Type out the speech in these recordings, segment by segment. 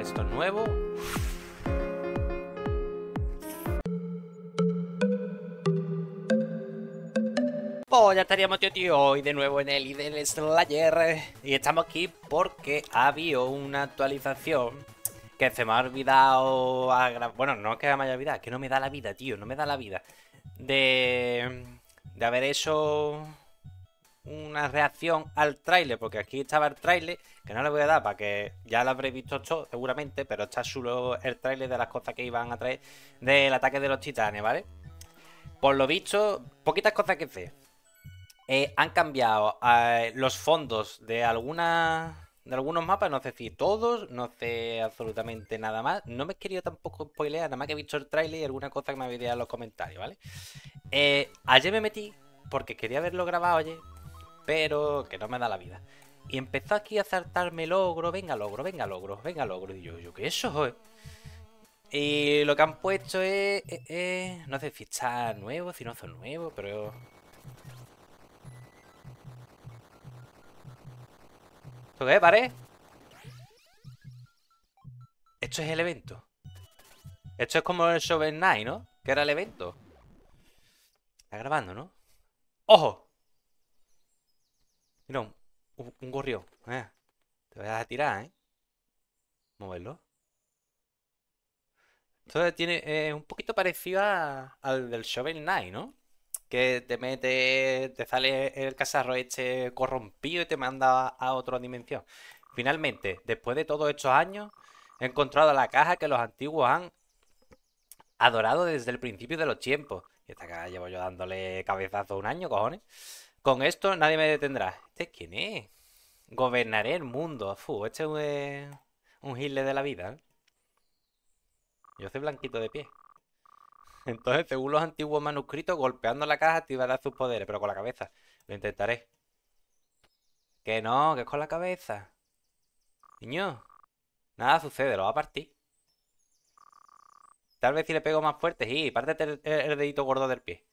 dejar esto nuevo. Hola, estaríamos tío hoy de nuevo en el Idle Slayer. Y estamos aquí porque ha habido una actualización que se me ha olvidado bueno, no es que me haya olvidado, es que no me da la vida, tío. No me da la vida de haber hecho una reacción al tráiler, porque aquí estaba el tráiler, que no le voy a dar para que ya lo habréis visto todo seguramente, pero está solo el tráiler de las cosas que iban a traer del ataque de los titanes, ¿vale? Por lo visto, poquitas cosas que sé. Han cambiado los fondos de algunos mapas, no sé si todos, no sé absolutamente nada más. No me he querido tampoco spoilear, nada más que he visto el tráiler y alguna cosa que me habéis dejado en los comentarios, ¿vale? Ayer me metí porque quería haberlo grabado ayer, pero que no me da la vida. Y empezó aquí a saltarme logro, venga logro, venga logro, venga logro. Y yo ¿qué es eso? Y lo que han puesto es... no sé si está nuevo, si no son nuevos, pero... ¿Qué es, vale? Esto es el evento. Esto es como el Shovel Knight, ¿no? Que era el evento. Está grabando, ¿no? ¡Ojo! Mira, un gorrión. Te voy a tirar, ¿eh? Moverlo. Esto tiene un poquito parecido al del Shovel Knight, ¿no? Que te mete, te sale el cazarro este corrompido y te manda a otra dimensión. Finalmente, después de todos estos años, he encontrado la caja que los antiguos han adorado desde el principio de los tiempos. Y esta caja llevo yo dándole cabezazo un año, cojones. Con esto nadie me detendrá. ¿Este quién es? Gobernaré el mundo. Fu, este es un gile de la vida, ¿eh? Yo soy blanquito de pie. Entonces, según los antiguos manuscritos, golpeando la caja activará sus poderes, pero con la cabeza. Lo intentaré. Que no, que es con la cabeza. Niño, nada sucede, lo va a partir. Tal vez si le pego más fuerte, sí, pártete el dedito gordo del pie.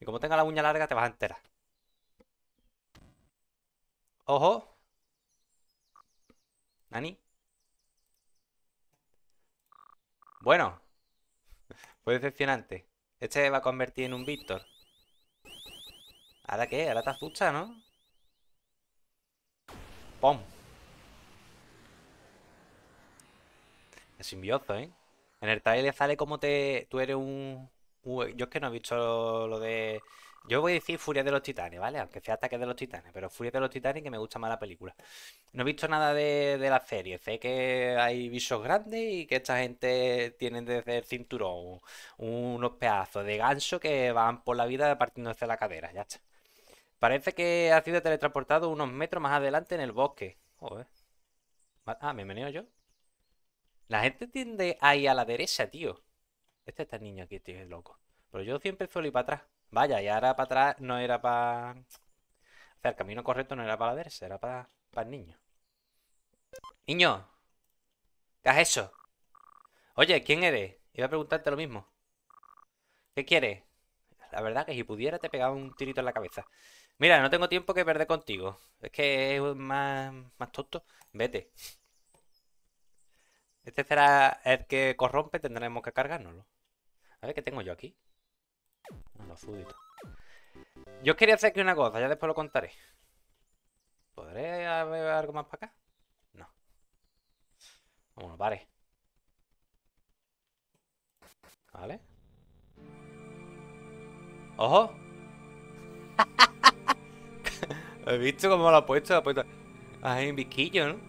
Y como tenga la uña larga, te vas a enterar. Ojo. Nani. Bueno. Fue decepcionante. Este se va a convertir en un Víctor. ¿Ahora qué? Ahora te asusta, ¿no? ¡Pum! Es simbioso, ¿eh? En el trailer sale como tú eres un... Uy, yo es que no he visto lo de... Yo voy a decir Furia de los Titanes, ¿vale? Aunque sea Ataque de los Titanes, pero Furia de los Titanes que me gusta más la película. No he visto nada de la serie. Sé que hay bichos grandes y que esta gente tiene desde el cinturón unos pedazos de ganso que van por la vida partiéndose la cadera. Ya está. Parece que ha sido teletransportado unos metros más adelante en el bosque. Joder. Ah, ¿me meneo yo? La gente tiende a ir a la derecha, tío. Este está el niño aquí, tío, es loco. Pero yo siempre suelo ir para atrás. Vaya, y ahora para atrás no era para... O sea, el camino correcto no era para la derecha, era para el niño. ¡Niño! ¿Qué has hecho? Oye, ¿quién eres? Iba a preguntarte lo mismo. ¿Qué quieres? La verdad que si pudiera te pegaba un tirito en la cabeza. Mira, no tengo tiempo que perder contigo. Es que es más tonto. Vete. Este será el que corrompe, tendremos que cargárnoslo. A ver, ¿qué tengo yo aquí? Los súbditos. Yo quería hacer aquí una cosa, ya después lo contaré. ¿Podré haber algo más para acá? No. Vámonos, vale. Vale. ¡Ojo! ¿Has visto cómo lo ha puesto? Ay, un biquillo, ¿no?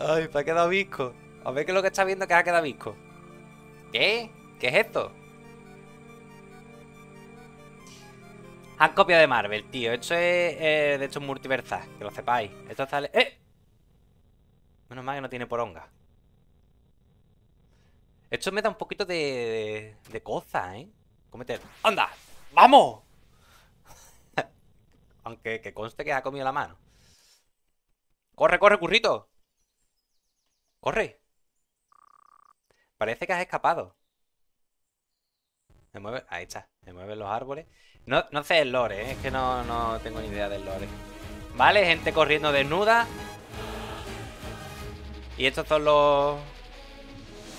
Ay, me ha quedado visco. A ver qué es lo que está viendo que ha quedado visco. ¿Qué? ¿Qué es esto? Han copiado de Marvel, tío. Esto es... de hecho, un multiversal. Que lo sepáis. Esto sale... ¡Eh! Menos mal que no tiene poronga. Esto me da un poquito de cosa, ¿eh? Cómetelo. ¡Anda! ¡Vamos! Aunque que conste que ha comido la mano. ¡Corre, corre, currito! ¡Corre! Parece que has escapado. Me mueven... Ahí está. Me mueven los árboles. No, no sé el lore, ¿eh? Es que no tengo ni idea del lore. ¿Vale? Gente corriendo desnuda. Y estos son los...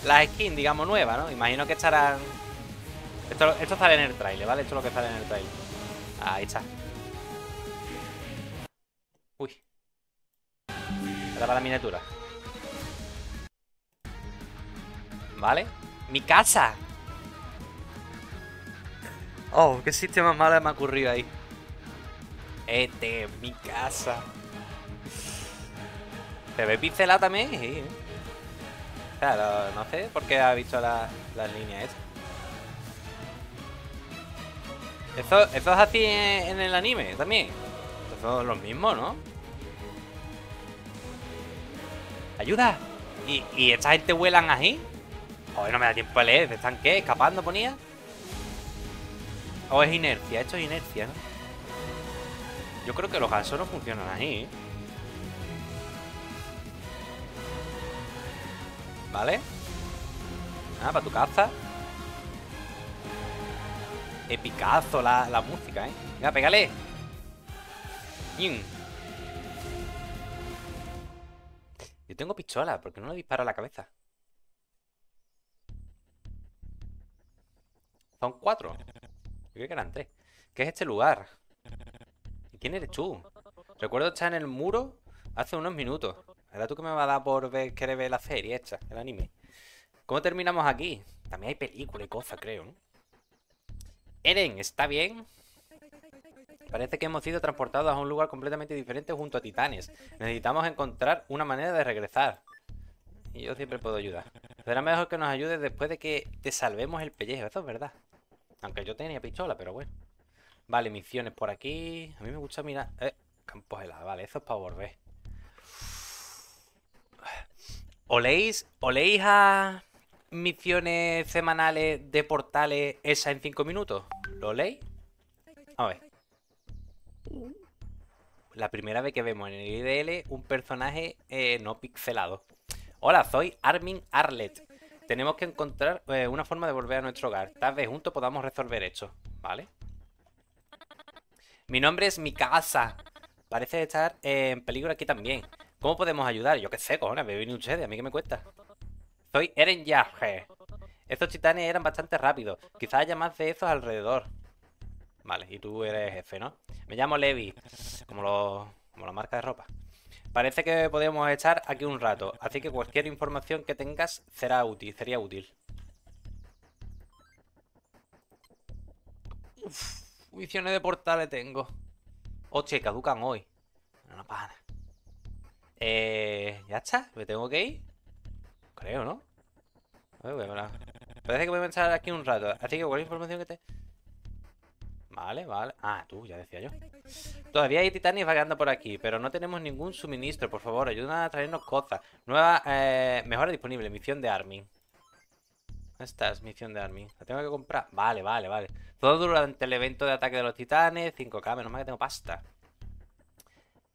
las skins, digamos, nuevas, ¿no? Imagino que estarán... Esto sale en el trailer, ¿vale? Esto es lo que sale en el trailer. Ahí está. Uy. Era para la miniatura. ¿Vale? ¡Mikasa! Oh, qué sistema malo me ha ocurrido ahí. Este es Mikasa. Se ve pixelado también. Sí. Claro, no sé por qué ha visto las líneas esas. Eso es así en el anime también. Son los mismos, ¿no? ¡Ayuda! ¿Y esta gente vuelan así? Joder, no me da tiempo a leer. ¿Están qué? ¿Escapando ponía? ¿O es inercia? Esto es inercia, ¿no? Yo creo que los gansos no funcionan así. ¿Vale? Ah, para tu caza. Epicazo la música, ¿eh? Venga, pégale. Yo tengo pistola, ¿por qué no le disparo a la cabeza? Son 4. Yo creo que eran 3. ¿Qué es este lugar? ¿Quién eres tú? Recuerdo estar en el muro hace unos minutos. Ahora tú que me vas a dar por ver, querer ver la serie esta, el anime. ¿Cómo terminamos aquí? También hay película y cosas, creo, ¿no? Eren, ¿está bien? Parece que hemos sido transportados a un lugar completamente diferente junto a titanes. Necesitamos encontrar una manera de regresar. Y yo siempre puedo ayudar. Será mejor que nos ayudes después de que te salvemos el pellejo, eso es verdad. Aunque yo tenía pistola, pero bueno. Vale, misiones por aquí. A mí me gusta mirar... campos helados, vale, eso es para volver. ¿Oléis a misiones semanales de portales esa en 5 minutos? ¿Lo oléis? A ver. La primera vez que vemos en el IDL un personaje no pixelado. Hola, soy Armin Arlett. Tenemos que encontrar una forma de volver a nuestro hogar. Tal vez juntos podamos resolver esto, ¿vale? Mi nombre es Mikasa. Parece estar en peligro aquí también. ¿Cómo podemos ayudar? Yo qué sé, cojones, me vienen ustedes, a mí qué me cuesta. Soy Eren Yage. Estos titanes eran bastante rápidos. Quizás haya más de esos alrededor. Vale, y tú eres jefe, ¿no? Me llamo Levi, como la marca de ropa. Parece que podemos estar aquí un rato, así que cualquier información que tengas sería útil. Uf. Misiones de portales tengo. Oche, caducan hoy. No pasa. ¿Ya está? ¿Me tengo que ir? Creo, ¿no? Parece que voy a pensar aquí un rato. Así que cualquier información que te... Vale, vale. Ah, tú, ya decía yo. Todavía hay titanes vagando por aquí, pero no tenemos ningún suministro. Por favor, ayúdanos a traernos cosas. Nueva mejora disponible. Misión de Armin. Esta es misión de Armin. La tengo que comprar. Vale, vale, vale. Todo durante el evento de ataque de los titanes. 5K, menos mal que tengo pasta.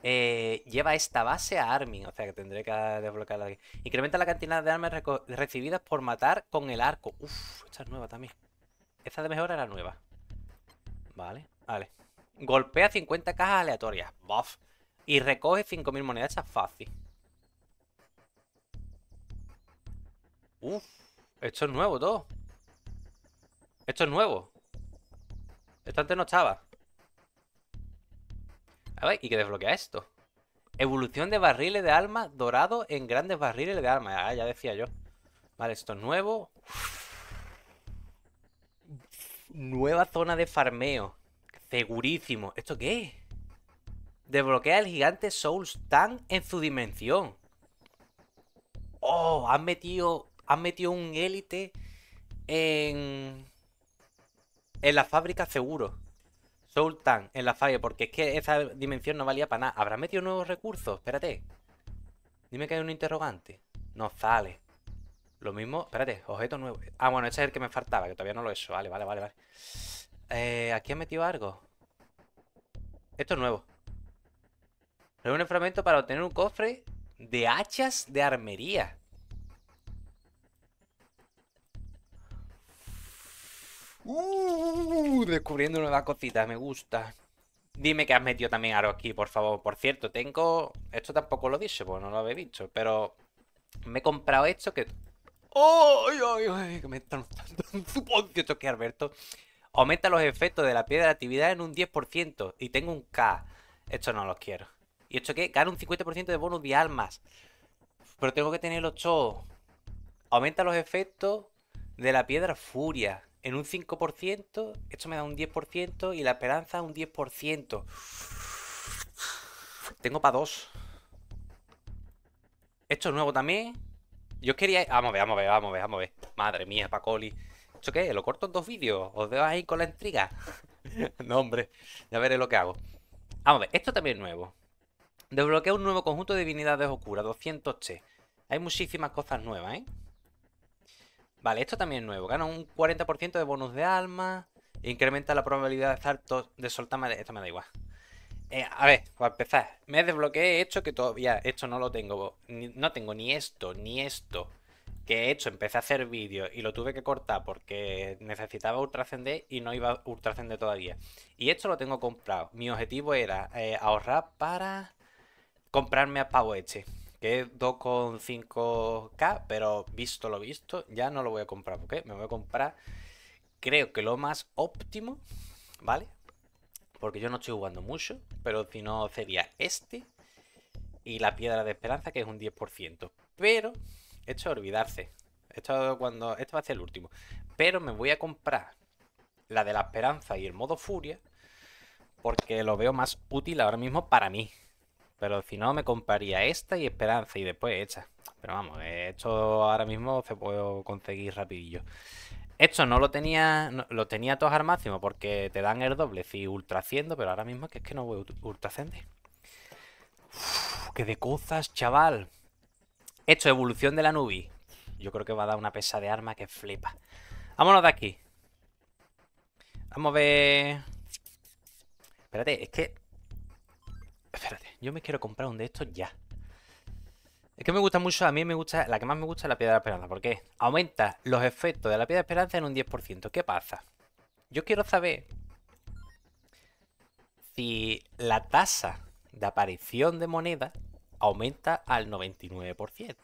Lleva esta base a Armin. O sea que tendré que desbloquearla aquí. Incrementa la cantidad de armas recibidas por matar con el arco. Uff, esta es nueva también. Esta de mejora era nueva. Vale, vale. Golpea 50 cajas aleatorias. Buff. Y recoge 5000 monedas. Esta es fácil. Uff. Esto es nuevo todo. Esto es nuevo. Esto antes no estaba. A ver, ¿y qué desbloquea esto? Evolución de barriles de alma dorado en grandes barriles de alma. Ah, ya decía yo. Vale, esto es nuevo. Nueva zona de farmeo. Segurísimo. ¿Esto qué es? Desbloquea el gigante Soul Tank en su dimensión. Oh, han metido un élite en la fábrica seguro. Soul Tank, en la fábrica, porque es que esa dimensión no valía para nada. ¿Habrá metido nuevos recursos? Espérate. Dime que hay un interrogante. No sale. Lo mismo, espérate, objeto nuevo. Ah, bueno, este es el que me faltaba, que todavía no lo he hecho. Vale, vale, vale, vale. Aquí han metido algo. Esto es nuevo. Reúne un fragmento para obtener un cofre de hachas de armería. Descubriendo nuevas cositas, me gusta. Dime que has metido también aro aquí, por favor. Por cierto, tengo... Esto tampoco lo he dicho, pues no lo habéis dicho. Pero me he comprado esto que... ¡Ay, ay, ay! Que me están dando esto que Alberto. Aumenta los efectos de la piedra de actividad en un 10%. Y tengo un K. Esto no los quiero. ¿Y esto qué? Gana un 50% de bonus de almas. Pero tengo que tenerlo todo. Aumenta los efectos de la piedra furia en un 5%, esto me da un 10% y la esperanza un 10%. Tengo para dos. Esto es nuevo también. Yo quería... Vamos a ver. Madre mía, Pacoli. ¿Esto qué? ¿Lo corto en dos vídeos? ¿Os dejo ahí con la intriga? No, hombre. Ya veré lo que hago. Vamos a ver. Esto también es nuevo. Desbloquea un nuevo conjunto de divinidades oscuras. 200 T. Hay muchísimas cosas nuevas, ¿eh? Vale, esto también es nuevo. Gana un 40% de bonus de alma. Incrementa la probabilidad de saltos de soltar. Esto me da igual. A ver, para empezar. Me desbloqueé esto que todavía... Esto no lo tengo. No tengo ni esto, ni esto. Que he hecho, empecé a hacer vídeos y lo tuve que cortar porque necesitaba ultrascender y no iba a ultrascender todavía. Y esto lo tengo comprado. Mi objetivo era ahorrar para comprarme a Pavo Eche. Que es 2,5k, pero visto lo visto, ya no lo voy a comprar. Porque me voy a comprar, creo que lo más óptimo, ¿vale? Porque yo no estoy jugando mucho, pero si no sería este y la piedra de esperanza, que es un 10%. Pero, esto es olvidarse. Esto va a ser el último. Pero me voy a comprar la de la esperanza y el modo furia, porque lo veo más útil ahora mismo para mí. Pero si no, me compraría esta y esperanza y después esta. Pero vamos, esto ahora mismo se puede conseguir rapidillo. Esto no lo tenía, no, lo tenía todos al máximo porque te dan el doble si ultraciendo, pero ahora mismo que es que no voy a ultrascender. ¡Qué de cosas, chaval! Esto, evolución de la Nubi. Yo creo que va a dar una pesa de arma que flipa. Vámonos de aquí. Vamos a ver... Espérate, es que... Espérate, yo me quiero comprar un de estos ya. Es que me gusta mucho, a mí me gusta, la que más me gusta es la piedra de esperanza. ¿Por qué? Aumenta los efectos de la piedra de esperanza en un 10%. ¿Qué pasa? Yo quiero saber si la tasa de aparición de monedas aumenta al 99%.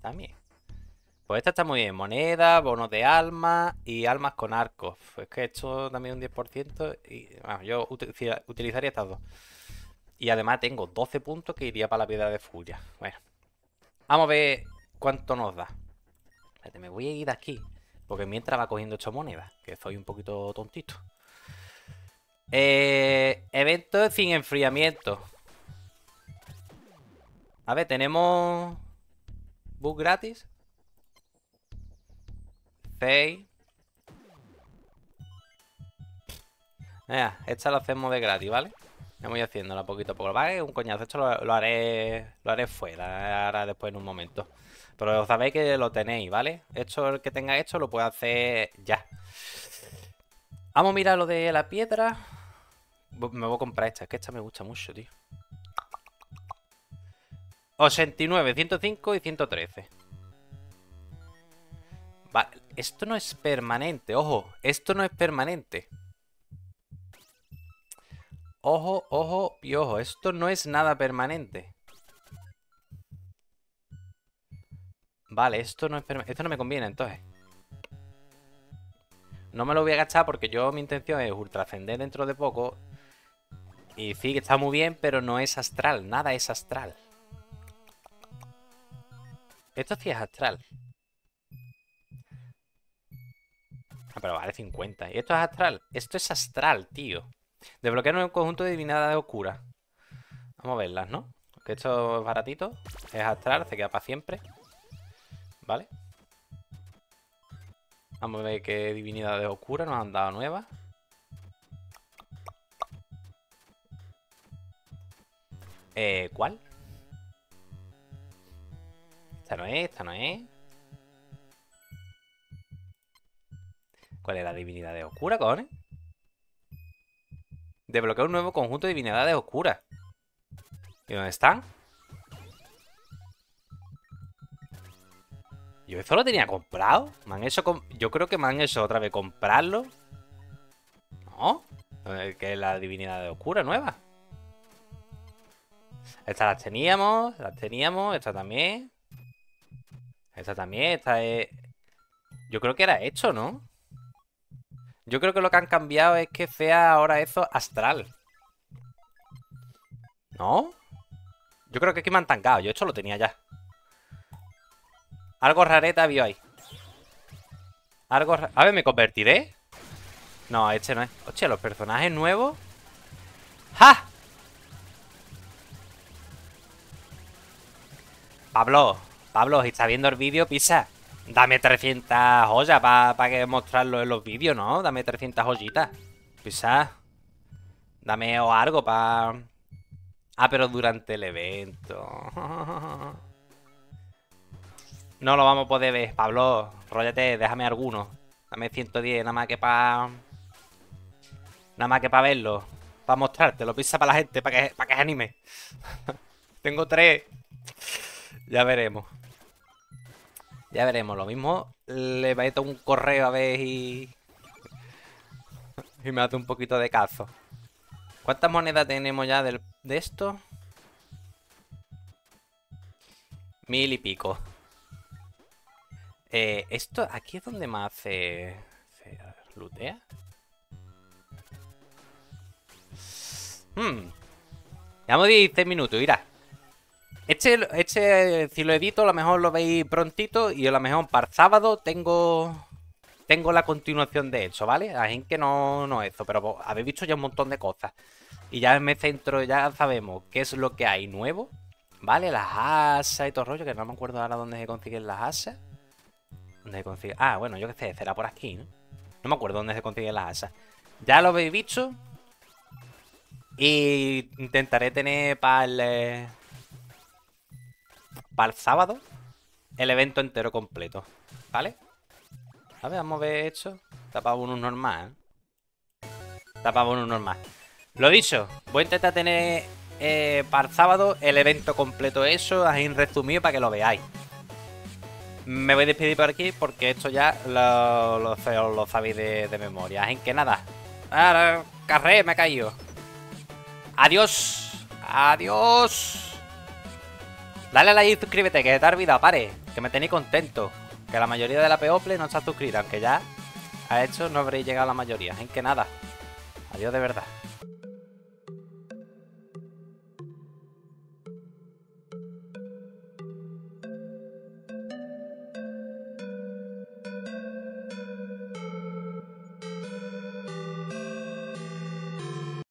También. Pues esta está muy bien. Moneda, bonos de alma y almas con arcos. Pues que esto también un 10% y bueno, yo utilizaría estas dos. Y además tengo 12 puntos que iría para la piedra de furia. Bueno. Vamos a ver cuánto nos da. Espérate, me voy a ir de aquí. Porque mientras va cogiendo esta moneda. Que soy un poquito tontito. Evento sin enfriamiento. A ver, tenemos... Bus gratis. 6. Esta la hacemos de gratis, ¿vale? Me voy haciéndola poquito a poco. Vale, un coñazo. Esto lo haré fuera. Ahora después en un momento. Pero sabéis que lo tenéis, ¿vale? Esto, el que tenga esto lo puede hacer ya. Vamos a mirar lo de la piedra. Me voy a comprar esta. Es que esta me gusta mucho, tío. 89, 105 y 113. Vale. Esto no es permanente. Ojo, esto no es permanente. Ojo, ojo y ojo. Esto no es nada permanente. Vale, esto no es permanente. Esto no me conviene, entonces. No me lo voy a gastar porque yo mi intención es ultrascender dentro de poco. Y sí, que está muy bien, pero no es astral. Nada es astral. Esto sí es astral. Ah, pero vale 50. ¿Y esto es astral? Esto es astral, tío. Desbloquear un conjunto de divinidades oscuras. Vamos a verlas, ¿no? Porque esto es baratito. Es astral, se queda para siempre. ¿Vale? Vamos a ver qué divinidades oscuras nos han dado nuevas. ¿Cuál? Esta no es, esta no es. ¿Cuál es la divinidad de oscura, cojones? Desbloquear un nuevo conjunto de divinidades oscuras. ¿Y dónde están? Yo eso lo tenía comprado. Me han hecho... Yo creo que me han hecho otra vez comprarlo. No, que es la divinidad de oscura nueva. Estas las teníamos, esta también. Esta también, esta es... Yo creo que era esto, ¿no? Yo creo que lo que han cambiado es que sea ahora eso astral. ¿No? Yo creo que aquí me han tancado. Yo esto lo tenía ya. Algo rareta vio ahí. Algo... A ver, ¿me convertiré? No, este no es... Hostia, los personajes nuevos... ¡Ja! Pablo, si está viendo el vídeo, pisa. Dame 300 joyas para que mostrarlo en los vídeos, ¿no? Dame 300 joyitas. Pisa. Dame o algo para... Ah, pero durante el evento. No lo vamos a poder ver, Pablo. Róllate, déjame alguno. Dame 110, nada más que para... Nada más que para verlo. Para mostrártelo, pisa para la gente, para que se anime. Tengo 3. Ya veremos. Ya veremos. Lo mismo le meto un correo a ver y... y me hace un poquito de cazo. ¿Cuántas monedas tenemos ya de esto? 1000 y pico. Esto aquí es donde más se lootea. Llevamos 16 minutos, irá. Este, si lo edito, a lo mejor lo veis prontito y a lo mejor para el sábado tengo la continuación de eso, ¿vale? Así que no eso, pero pues, habéis visto ya un montón de cosas. Y ya me centro, ya sabemos qué es lo que hay nuevo, ¿vale? Las asas y todo el rollo, que no me acuerdo ahora dónde se consiguen las asas. ¿Dónde se consigue? Ah, bueno, yo qué sé, será por aquí, ¿no? No me acuerdo dónde se consiguen las asas. Ya lo habéis visto. Y intentaré tener para el... para el sábado, el evento entero completo, ¿vale? A ver, vamos a ver esto. Tapabonus normal. Tapabonus normal. Lo dicho, voy a intentar tener para el sábado el evento completo eso, así en resumido para que lo veáis. Me voy a despedir por aquí porque esto ya lo sabéis de memoria. Así que nada. Ah, carré, me ha caído. Adiós. Adiós. Dale a like y suscríbete, que te ha olvidado, pare. Que me tenéis contento. Que la mayoría de la people no está suscrita, aunque ya a esto no habréis llegado la mayoría. Así que nada. Adiós de verdad.